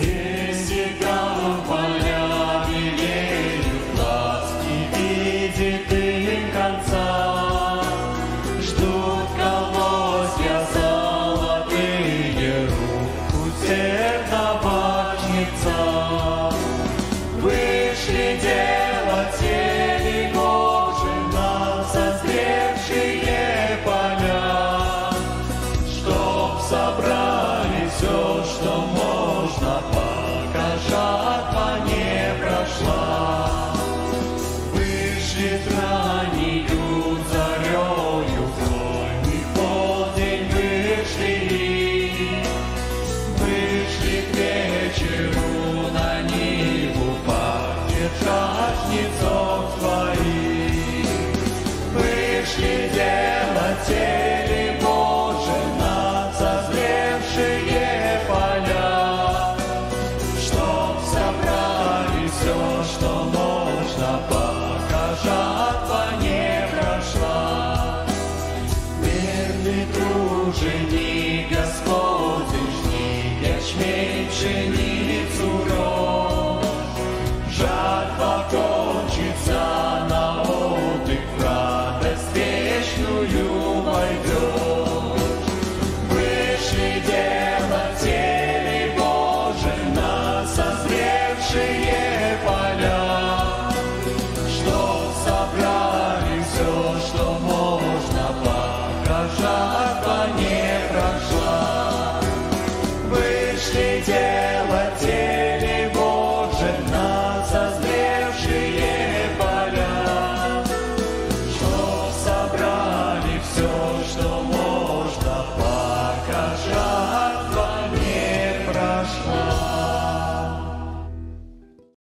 Здесь играла полями, верю в глаз, не видит им конца. Ждут, кого связала ты руку сердобачница. Вышли делать тени Божьи на созревшие поля, чтоб собрали все, что можно, пока жатва не прошла. Вышли раннею зарею, злой полдень вышли, вышли к вечеру на ниву поддержать жнецов своих. Вышли делать теле Божие на созревшие поля, что можно, пока жатва не прошла. Верный труженик Господень, жни ячмень, пшеницу, рожь. Жатва кончится, на отдых в радость вечную войдешь. Вышли дело в теле Божьем на созревшие, чтоб собрали все, что можно, пока жатва не прошла. Вышли делать теле Божие на созревшие поля, чтоб собрали все, что можно, пока жатва не прошла.